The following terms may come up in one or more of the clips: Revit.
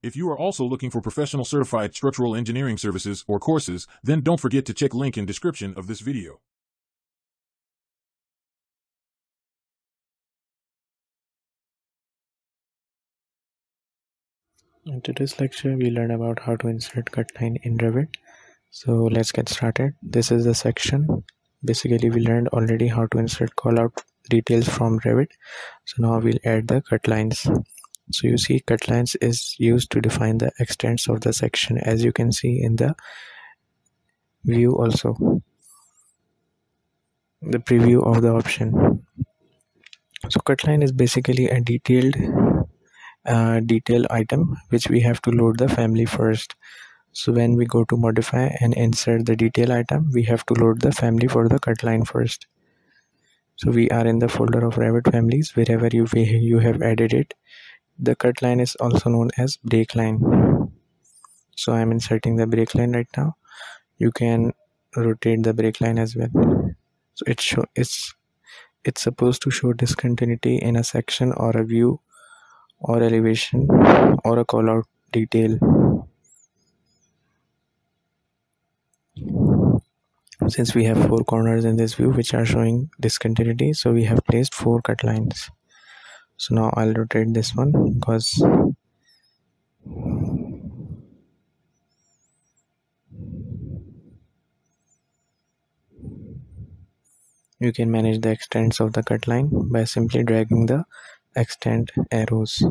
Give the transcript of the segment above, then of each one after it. If you are also looking for professional certified structural engineering services or courses, then don't forget to check link in description of this video. In today's lecture, we learn about how to insert cut line in Revit. So let's get started. This is the section. Basically, we learned already how to insert callout details from Revit. So now we'll add the cut lines. So you see, cut lines is used to define the extents of the section, as you can see in the view, also the preview of the option. So cut line is basically a detail item which we have to load the family first. So when we go to modify and insert the detail item, we have to load the family for the cut line first. So we are in the folder of Revit families. Wherever you have added it, the cut line is also known as break line. So I am inserting the break line right now. You can rotate the break line as well. So it's supposed to show discontinuity in a section or a view or elevation or a callout detail. Since we have four corners in this view which are showing discontinuity, so we have placed four cut lines. So now I'll rotate this one because you can manage the extents of the cut line by simply dragging the extent arrows.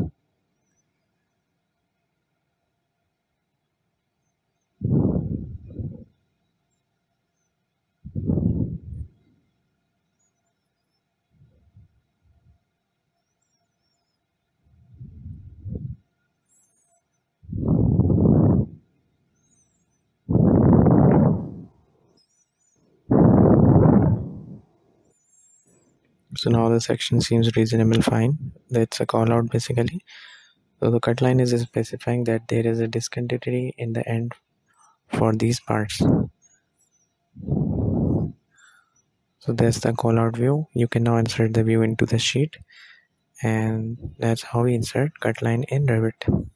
So now the section seems reasonable, fine. That's a call out basically. So the cut line is specifying that there is a discontinuity in the end for these parts. So that's the call out view. You can now insert the view into the sheet, and that's how we insert cut line in Revit.